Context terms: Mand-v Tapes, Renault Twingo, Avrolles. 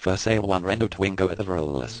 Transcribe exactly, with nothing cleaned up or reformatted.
For sale one Renault Twingo at Avrolles.